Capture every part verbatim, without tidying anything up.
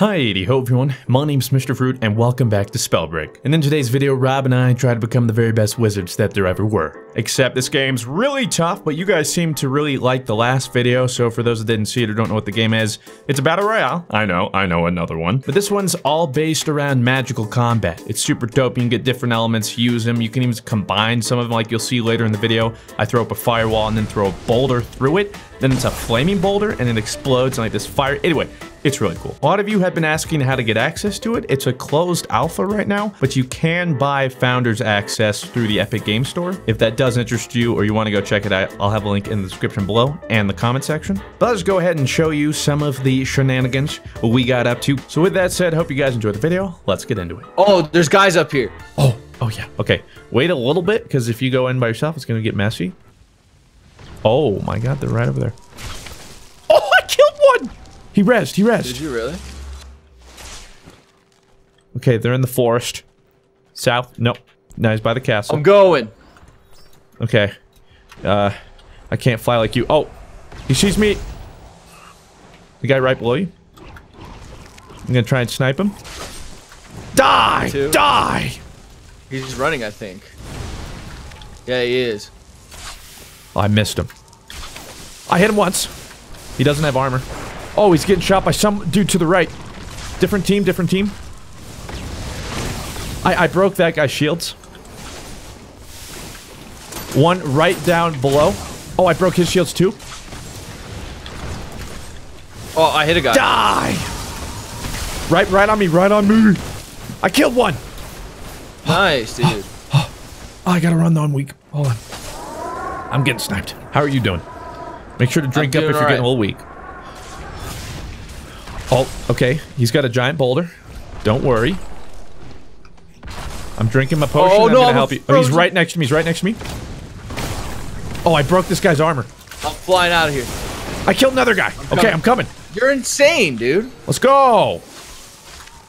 Hi, ho everyone, my name's Mister Fruit and welcome back to Spellbreak. And in today's video, Rob and I try to become the very best wizards that there ever were. Except this game's really tough, but you guys seem to really like the last video, so for those that didn't see it or don't know what the game is, it's a battle royale. I know, I know, another one. But this one's all based around magical combat. It's super dope, you can get different elements, use them, you can even combine some of them like you'll see later in the video. I throw up a firewall and then throw a boulder through it, then it's a flaming boulder and it explodes and like this fire, anyway. It's really cool. A lot of you have been asking how to get access to it. It's a closed alpha right now, but you can buy Founders Access through the Epic Games Store. If that does interest you or you want to go check it out, I'll have a link in the description below and the comment section. But I'll just go ahead and show you some of the shenanigans we got up to. So with that said, hope you guys enjoyed the video. Let's get into it. Oh, there's guys up here. Oh, oh yeah. Okay, wait a little bit because if you go in by yourself, it's going to get messy. Oh my God, they're right over there. Oh, I killed one. He rezzed, he rezzed. Did you really? Okay, they're in the forest. South, nope. Now he's by the castle. I'm going. Okay. Uh, I can't fly like you. Oh, he sees me. The guy right below you. I'm gonna try and snipe him. Die, die. He's running, I think. Yeah, he is. Oh, I missed him. I hit him once. He doesn't have armor. Oh, he's getting shot by some dude to the right. Different team, different team. I, I broke that guy's shields. One right down below. Oh, I broke his shields too. Oh, I hit a guy. Die! Right, right on me, right on me. I killed one. Nice, dude. Oh, I gotta run though, I'm weak. Hold on. I'm getting sniped. How are you doing? Make sure to drink up if you're getting a little weak. Oh, okay. He's got a giant boulder. Don't worry. I'm drinking my potion. Oh, I'm no, gonna I'm help you. Oh, he's right next to me. He's right next to me. Oh, I broke this guy's armor. I'm flying out of here. I killed another guy. I'm okay, I'm coming. You're insane, dude. Let's go.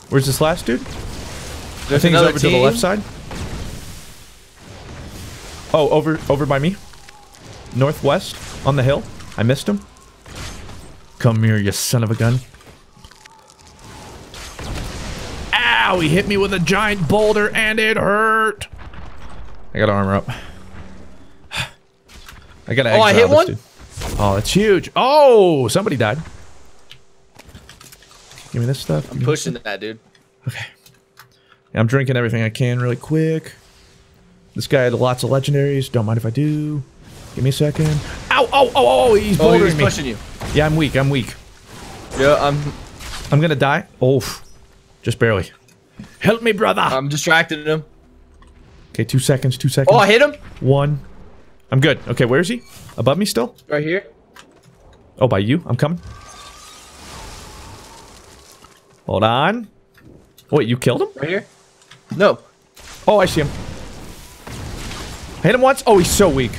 Where's this last dude? There's I think he's over team. to the left side. Oh, over, over by me. Northwest on the hill. I missed him. Come here, you son of a gun. Ow, he hit me with a giant boulder and it hurt. I gotta armor up. I gotta exile. Oh, I hit one? Dude. Oh, that's huge. Oh, somebody died. Give me this stuff. Give I'm pushing stuff. that, dude. Okay. I'm drinking everything I can really quick. This guy had lots of legendaries. Don't mind if I do. Give me a second. Ow, oh, oh, oh, he's bouldering me. Oh, he's pushing you. Yeah, I'm weak. I'm weak. Yeah, I'm... I'm gonna die. Oh, just barely. Help me, brother. I'm distracting him. Okay, two seconds, two seconds. Oh, I hit him. One. I'm good. Okay, where is he? Above me still? Right here. Oh, by you? I'm coming. Hold on. Wait, you killed him? Right here? No. Oh, I see him. I hit him once. Oh, he's so weak.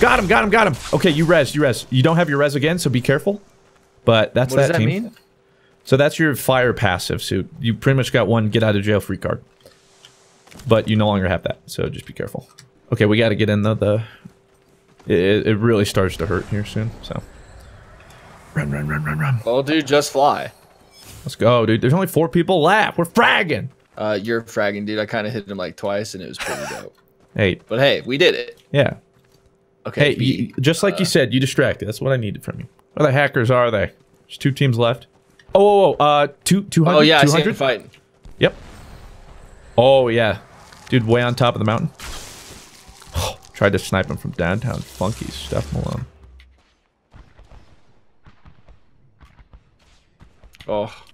Got him, got him, got him. Okay, you res, you res. You don't have your res again, so be careful. But that's that team. What does that mean? So that's your fire passive, so you pretty much got one get out of jail free card. But you no longer have that, so just be careful. Okay, we gotta get in though, the... It, it really starts to hurt here soon, so... Run, run, run, run, run. Well, dude, just fly. Let's go, dude. There's only four people left. We're fragging! Uh, you're fragging, dude. I kinda hit him like twice, and it was pretty dope. Hey. But hey, we did it. Yeah. Okay. Hey, we, you, just like uh, you said, you distracted. That's what I needed from you. Where the hackers are they? There's two teams left. Oh, oh, oh, uh, two, two hundred. Oh yeah, I see him fighting. Yep. Oh yeah, dude, way on top of the mountain. Oh, tried to snipe him from downtown. Funky stuff, Malone. Oh.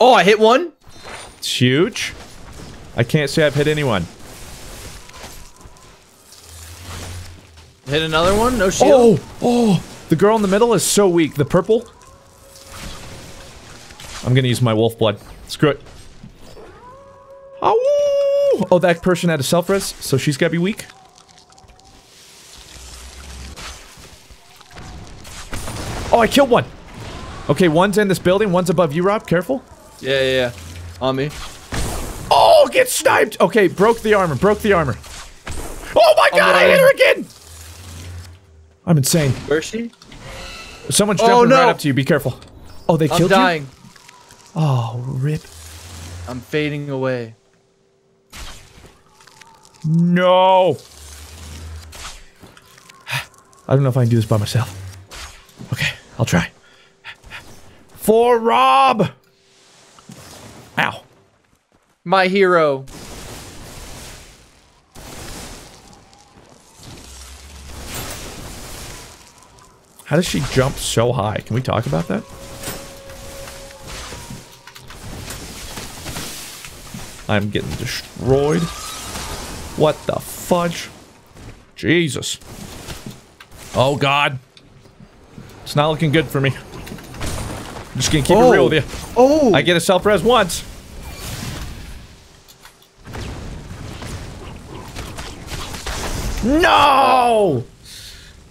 Oh, I hit one. It's huge. I can't say I've hit anyone. Hit another one. No shield. Oh, oh. The girl in the middle is so weak. The purple. I'm gonna use my wolf blood. Screw it. Oh, oh, that person had a self-res, so she's gotta be weak. Oh, I killed one. Okay, one's in this building. One's above you, Rob. Careful. Yeah, yeah, yeah. On me. Oh, get sniped. Okay, broke the armor. Broke the armor. Oh my God, I hit her again. I'm insane. Where's she? Someone's jumping oh, no. right up to you. Be careful. Oh, they killed you? I'm dying. Oh, rip. I'm fading away. No. I don't know if I can do this by myself. Okay, I'll try. For Rob! Ow. My hero. How does she jump so high? Can we talk about that? I'm getting destroyed. What the fudge? Jesus. Oh, God. It's not looking good for me. I'm just gonna keep oh. it real with you. Oh! I get a self-res once. No!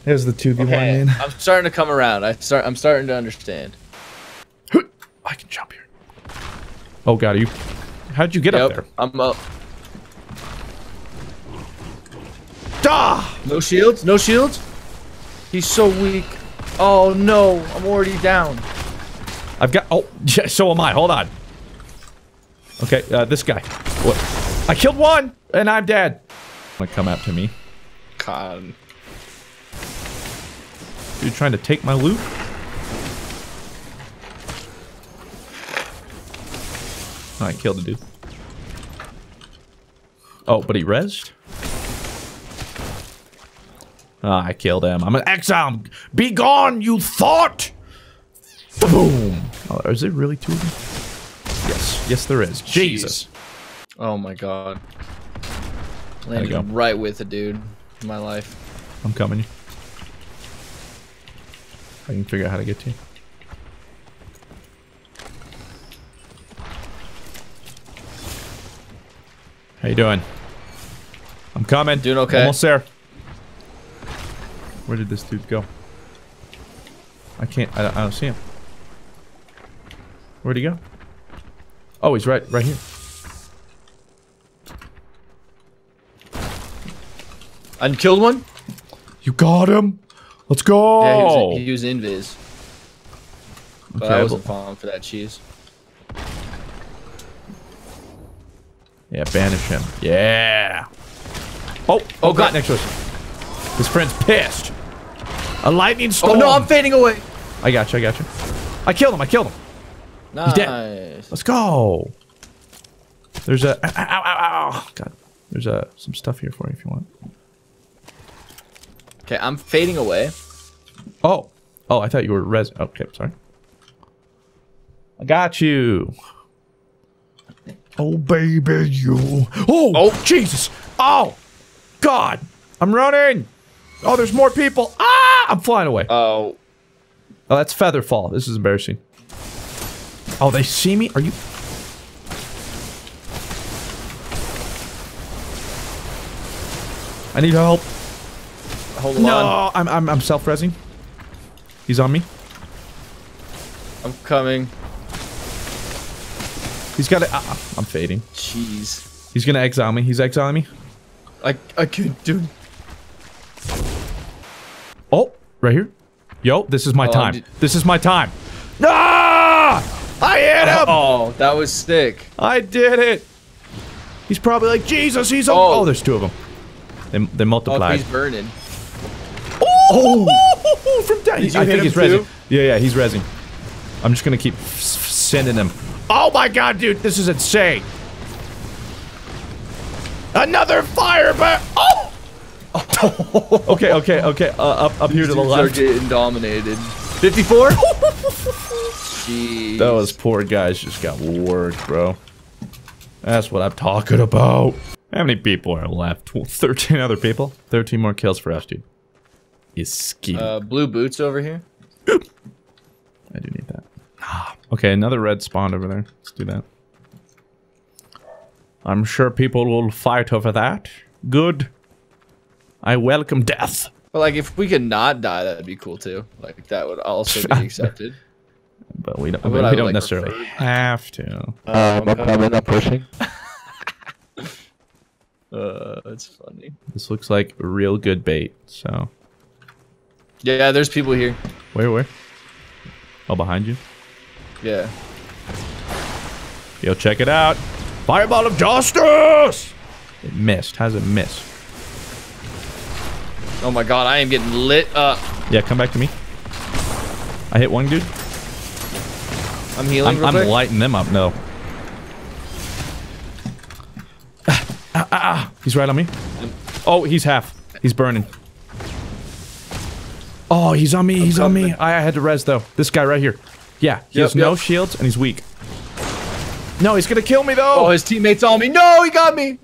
There's the two v one okay, in. I'm starting to come around. I start. I'm starting to understand. I can jump here. Oh God, are you? How'd you get yep, up there? I'm up. Duh! No shields. No shields. He's so weak. Oh no, I'm already down. I've got. Oh, yeah, so am I. Hold on. Okay, uh, this guy. What? I killed one, and I'm dead. Wanna come up to me? God. You're trying to take my loot? Oh, I killed a dude. Oh, but he rezzed? Oh, I killed him. I'm an exile! Be gone, you thought! Boom! Oh, is there really two of them? Yes. Yes, there is. Jeez. Jesus. Oh my god. Landed go. right with a dude in my life. I'm coming. I can figure out how to get to you. How you doing? I'm coming. Doing okay. Almost there. Where did this dude go? I can't. I don't, I don't see him. Where'd he go? Oh, he's right, right here. I killed one. You got him. Let's go! Yeah, he was, he was invis. But okay, I wasn't well. falling for that cheese. Yeah, banish him. Yeah! Oh! Oh, okay. God, next to us. His friend's pissed! A lightning storm! Oh, no, I'm fading away! I got you, I got you. I killed him, I killed him! Nice. He's dead. Let's go! There's a... Ow, ow, ow, ow. God. There's a, some stuff here for you if you want. Okay, I'm fading away. Oh. Oh, I thought you were res- Okay, sorry. I got you. Oh, baby, you. Oh, oh, Jesus. Oh, God. I'm running. Oh, there's more people. Ah, I'm flying away. Oh. Oh, that's Featherfall. This is embarrassing. Oh, they see me? Are you- I need help. Hold no, on. I'm I'm I'm self-resing. He's on me. I'm coming. He's got it. Uh, I'm fading. Jeez. He's gonna exile me. He's exiling me. I I can't do. Oh, right here. Yo, this is my oh, time. This is my time. No! I hit him. Oh, that was sick. I did it. He's probably like Jesus. He's oh. oh, there's two of them. They they multiplied. Oh, he's burning. Oh! From down. I think he's rezzing. Yeah, yeah, he's rezzing. I'm just gonna keep sending him. Oh my god, dude, this is insane. Another fire, but oh! okay, okay, okay. Uh, up, up here to the left. These dudes are getting dominated. fifty-four. Jeez. Those poor guys just got worked, bro. That's what I'm talking about. How many people are left? thirteen other people. thirteen more kills for us, dude. Is ski. Uh, blue boots over here. I do need that. Okay, another red spawned over there. Let's do that. I'm sure people will fight over that. Good. I welcome death. But like, if we could not die, that'd be cool too. Like, that would also be accepted. But we don't. But we don't like necessarily preferred. have to. Uh, I'm coming. I'm pushing. Uh, that's funny. This looks like real good bait. So. Yeah, there's people here. Where, where? Oh, behind you? Yeah. Yo, check it out. Fireball of Justice! It missed. How's it miss? Oh my god, I am getting lit up. Yeah, come back to me. I hit one dude. I'm healing. I'm, I'm lighting them up. No. Ah, ah, ah. He's right on me. Oh, he's half. He's burning. Oh, he's on me. He's on me. I, I had to res though. This guy right here. Yeah, he yep, has no yep. shields and he's weak. No, he's gonna kill me though. Oh, his teammates on me. No, he got me.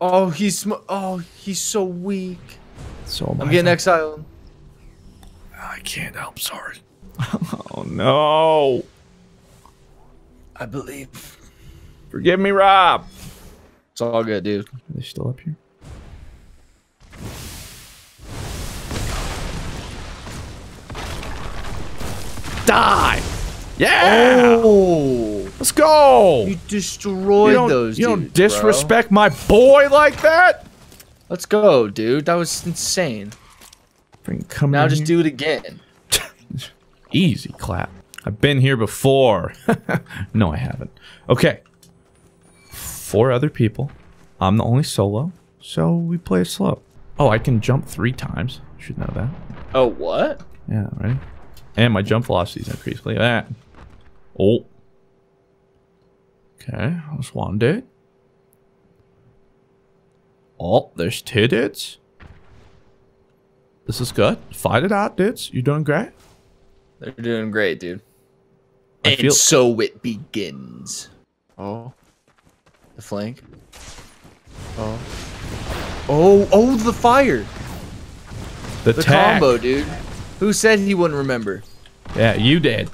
Oh, he's sm oh, he's so weak. So I'm getting exiled. I can't help. Sorry. Oh no. I believe. Forgive me, Rob. It's all good, dude. Are they still up here? Die! Yeah! Oh, let's go! You destroyed you those. You dudes, don't disrespect bro. my boy like that. Let's go, dude. That was insane. Come now, just here. do it again. Easy clap. I've been here before. No, I haven't. Okay. Four other people. I'm the only solo, so we play slow. Oh, I can jump three times. You should know that. Oh, what? Yeah, ready? And my jump velocity's increased. Look at that. Oh. Okay, there's one dude. Oh, there's two dudes. This is good. Fight it out, dudes. You're doing great. They're doing great, dude. I and feel so it begins. Oh. The flank. Oh. Oh, oh, the fire. The, the combo, dude. Who said he wouldn't remember? Yeah, you did.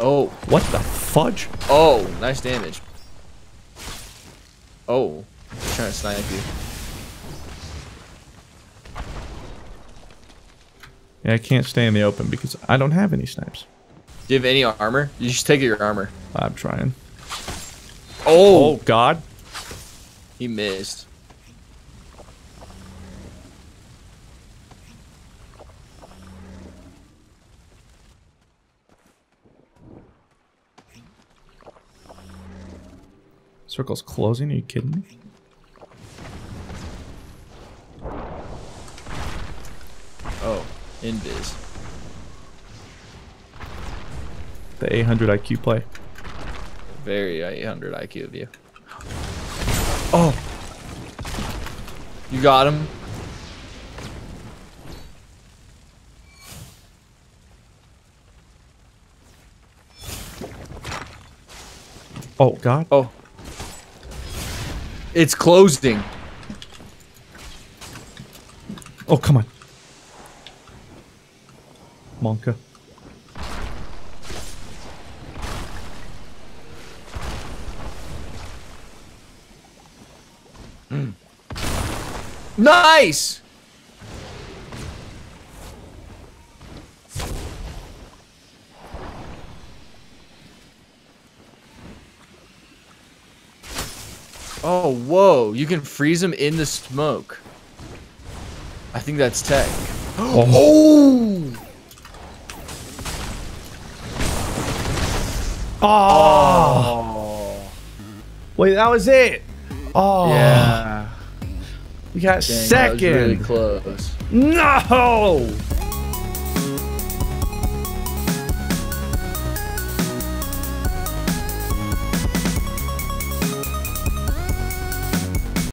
Oh. What the fudge? Oh, nice damage. Oh. I'm trying to snipe you. Yeah, I can't stay in the open because I don't have any snipes. Do you have any armor? You should take your armor. I'm trying. Oh. Oh, God. He missed. Circle's closing, are you kidding me? Oh, invis. The eight hundred I Q play. Very eight hundred I Q of you. Oh! You got him? Oh, God. Oh. It's closing. Oh, come on. Monka. Mm. Nice! Oh, whoa. You can freeze him in the smoke. I think that's tech. Oh! Oh! Oh! Wait, that was it. Oh. Yeah. We got Dang, second. That was really close. No!